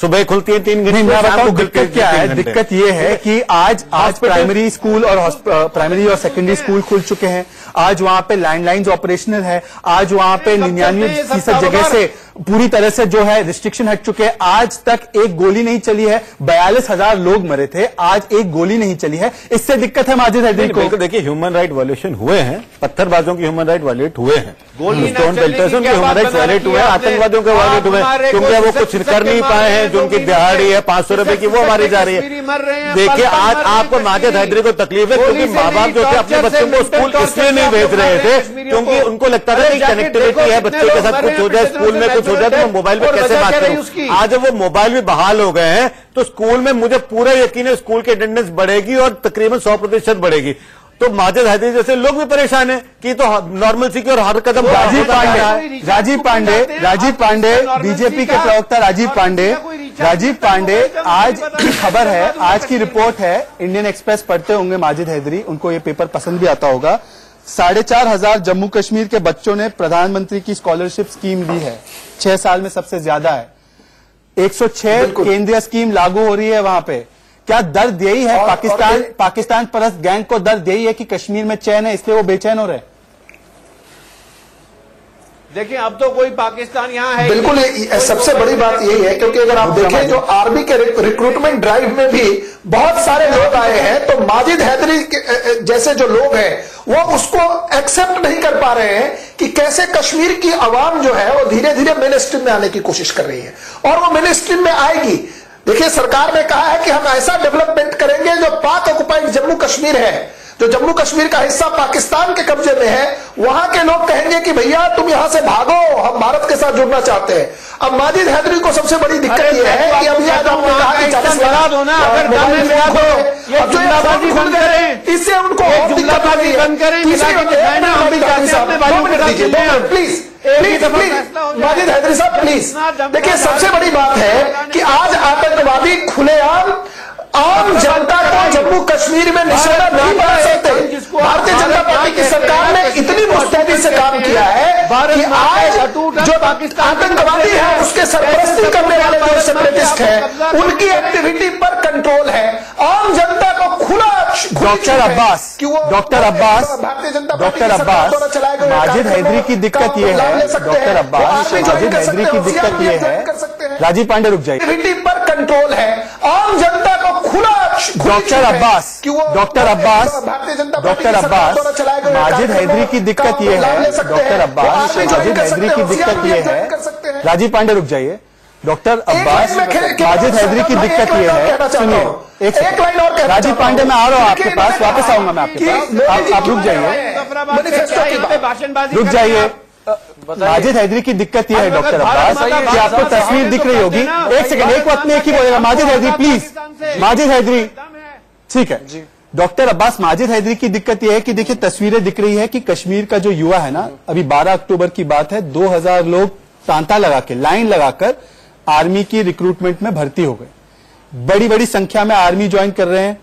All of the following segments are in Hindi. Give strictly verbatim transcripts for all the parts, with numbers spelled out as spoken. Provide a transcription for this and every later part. सुबह खुलती है तीन घंटे। दिक्कत क्या है? दिक्कत ये है कि आज आज प्राइमरी स्कूल और प्राइमरी और सेकेंडरी स्कूल खुल चुके हैं। आज वहाँ पे लैंडलाइंस ऑपरेशनल है। आज वहाँ पे निन्यानवे फीसद जगह से पूरी तरह से जो है रिस्ट्रिक्शन हट चुके हैं। आज तक एक गोली नहीं चली है। बयालीस हजार लोग मरे थे, आज एक गोली नहीं चली है। इससे दिक्कत है माजिद हैदरी को। देखिए, ह्यूमन राइट वायलेशन हुए हैं, पत्थरबाजों के ह्यूमन राइट वायलेट हुए हैं, स्टोन बेल्टर्स के ह्यूमन राइट वायलेट हुए, आतंकवादियों के वायलेट हुए, क्योंकि वो कुछ कर नहीं पाए हैं। जो उनकी दिहाड़ी है पांच सौ रुपए की वो हमारी जा रही है। देखिए, आज आपको माजिद हैदरी को तकलीफ है क्योंकि माँ बाप जो थे अपने बच्चों को स्कूल इसलिए नहीं भेज रहे थे क्योंकि उनको लगता था कि कनेक्टिविटी है, बच्चों के साथ कुछ हो जाए, स्कूल में कुछ हो जाए तो मोबाइल में कैसे बात करूं। आज वो मोबाइल भी बहाल हो गए हैं तो स्कूल में मुझे पूरा यकीन है स्कूल की अटेंडेंस बढ़ेगी और तकरीबन सौ प्रतिशत बढ़ेगी। तो माजिद हैदरी जैसे लोग भी परेशान हैं कि तो नॉर्मल सी की और हर कदम राजीव पांडे राजीव पांडे राजीव पांडे बीजेपी के प्रवक्ता राजीव पांडे राजीव पांडे आज की खबर है, आज की रिपोर्ट है। इंडियन एक्सप्रेस पढ़ते होंगे माजिद हैदरी, उनको ये पेपर पसंद भी आता होगा। साढ़े चार हजार जम्मू कश्मीर के बच्चों ने प्रधानमंत्री की स्कॉलरशिप स्कीम ली है, छह साल में सबसे ज्यादा है। एक सौ छह केंद्रीय स्कीम लागू हो रही है वहां पे। क्या दर्द यही है? और, पाकिस्तान और पाकिस्तान परस्त गैंग को दर्द यही है कि कश्मीर में चैन है, इसलिए वो बेचैन हो रहे हैं। देखिए, अब तो कोई पाकिस्तान यहाँ है बिल्कुल। सबसे बड़ी बात यही है क्योंकि अगर आप देखें जो आर्मी के रिक्रूटमेंट ड्राइव में भी बहुत सारे लोग आए हैं तो माजिद हैदरी जैसे जो लोग हैं वो उसको एक्सेप्ट नहीं कर पा रहे हैं कि कैसे कश्मीर की आवाम जो है वो धीरे धीरे मेन स्ट्रीम में आने की कोशिश कर रही है और वो मेन स्ट्रीम में आएगी। देखिए, सरकार ने कहा है कि हम ऐसा डेवलपमेंट करेंगे जो पाक ऑक्युपाइड जम्मू कश्मीर है, जो जम्मू कश्मीर का हिस्सा पाकिस्तान के कब्जे में है, वहां के लोग कहेंगे कि भैया तुम यहां से भागो, हम भारत के साथ जुड़ना चाहते हैं। अब माजिद हैदरी को सबसे बड़ी दिक्कत यह है कि अब यह आपने कहा कि चालीस लाख अगर इससे उनको please please please Majid Haidari साहब प्लीज। देखिए, सबसे बड़ी बात है कि आज आतंकवादी खुलेआम आम जनता को जम्मू कश्मीर में निशाना नहीं बना सकते। भारतीय जनता पार्टी की सरकार ने इतनी मुस्तैदी से काम किया है कि आज जो आतंकवादी है उसके सरपरस्ती करने वाले जो सेपरेटिस्ट है उनकी एक्टिविटी पर कंट्रोल है। आम जनता को खुला doctor Abbas doctor Abbas doctor Abbas Majid Haidari की दिक्कत ये है डॉक्टर अब्बास माजिद हैदरी की दिक्कत ये है राजीव पांडे रुक जाइए। एक्टिविटी पर कंट्रोल है, आम जनता को खुला doctor Abbas doctor Abbas doctor Abbas Majid Haidari की दिक्कत ये है डॉक्टर अब्बास माजिद हैदरी की दिक्कत ये है राजीव पांडे रुक जाइए। डॉक्टर अब्बास माजिद हैदरी की दिक्कत ये है, सुनिए एक लाइन और। राजीव पांडे मैं आ रहा हूँ आपके पास, वापस आऊंगा मैं आपके पास, आप रुक जाइए रुक जाइए। माजिद हैदरी की दिक्कत ये है डॉक्टर अब्बास कि आपको तस्वीर दिख रही होगी। एक सेकंड, एक वक्त में एक ही बोलेगा माजिद हैदरी प्लीज। माजिद हैदरी ठीक है। डॉक्टर अब्बास माजिद हैदरी की दिक्कत यह है कि देखिए, तस्वीरें दिख रही है कि कश्मीर का जो युवा है ना, अभी बारह अक्टूबर की बात है, दो हजार लोग तांता लगा के लाइन लगाकर आर्मी की रिक्रूटमेंट में भर्ती हो गए। बड़ी बड़ी संख्या में आर्मी ज्वाइन कर रहे हैं,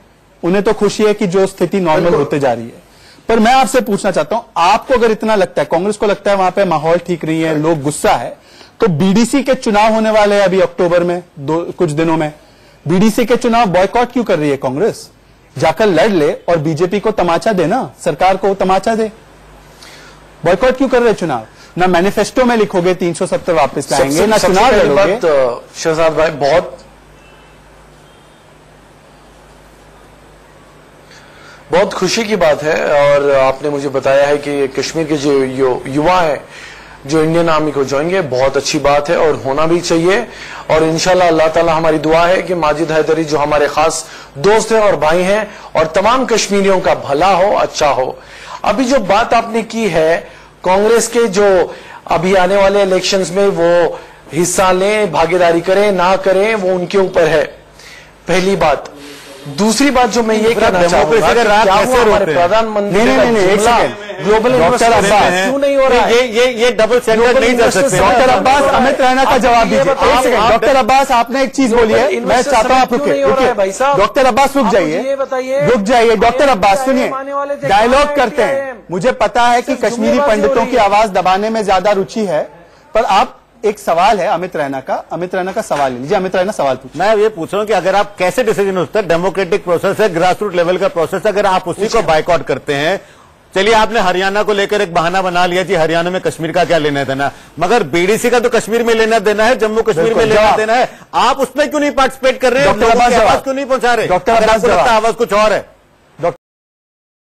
उन्हें तो खुशी है कि जो स्थिति नॉर्मल होते जा रही है। पर मैं आपसे पूछना चाहता हूं, आपको अगर इतना लगता है, कांग्रेस को लगता है वहां पे माहौल ठीक नहीं है, लोग गुस्सा है, तो बीडीसी के चुनाव होने वाले हैं अभी अक्टूबर में, दो कुछ दिनों में। बीडीसी के चुनाव बॉयकॉट क्यों कर रही है कांग्रेस? जाकर लड़ ले और बीजेपी को तमाचा दे ना, सरकार को तमाचा दे। बॉयकॉट क्यों कर रहे चुनाव? ना मैनिफेस्टो में लिखोगे तीन सौ सत्तर वापस लाएंगे, ना चुनाव लड़ोगे। शहजाद भाई बहुत बहुत खुशी की बात है और आपने मुझे बताया है कि कश्मीर के जो युवा हैं जो इंडियन आर्मी को ज्वाइन किए, बहुत अच्छी बात है और होना भी चाहिए। और इंशाल्लाह अल्लाह ताला हमारी दुआ है कि माजिद हैदरी जो हमारे खास दोस्त हैं और भाई हैं और तमाम कश्मीरियों का भला हो, अच्छा हो। अभी जो बात आपने की है कांग्रेस के जो अभी आने वाले इलेक्शंस में वो हिस्सा लें, भागीदारी करें ना करें, वो उनके ऊपर है, पहली बात। दूसरी बात जो मैं ये कहना चाहूंगा कि कैसे हमारे प्रधानमंत्री ग्लोबल इन्वेस्टमेंट क्यों नहीं हो रहा है, ये ये डबल स्टैंडर्ड नहीं कर सकते। डॉक्टर अब्बास अमित रैना का जवाब दीजिए। डॉक्टर अब्बास आपने एक चीज बोली है, मैं चाहता हूँ आप रुके। डॉक्टर अब्बास रुक जाइए रुक जाइए डॉक्टर अब्बास सुनिए, डायलॉग करते हैं। मुझे पता है कि कश्मीरी पंडितों की आवाज दबाने में ज्यादा रुचि है, पर आप एक सवाल है अमित रैना का, अमित रैना का सवाल ले लीजिए। अमित रैना सवाल पूछो। मैं ये पूछ रहा हूँ कि अगर आप कैसे डिसीजन होता है, डेमोक्रेटिक प्रोसेस है, ग्रासरूट लेवल का प्रोसेस, अगर आप उसी को बायकॉट करते हैं। चलिए आपने हरियाणा को लेकर एक बहाना बना लिया जी हरियाणा में कश्मीर का क्या लेना देना, मगर बीडीसी का तो कश्मीर में लेना देना है, जम्मू कश्मीर में लेना देना है, आप उसमें क्यों नहीं पार्टिसिपेट कर रहे हैं, क्यों नहीं पहुंचा रहे? आवाज कुछ और है।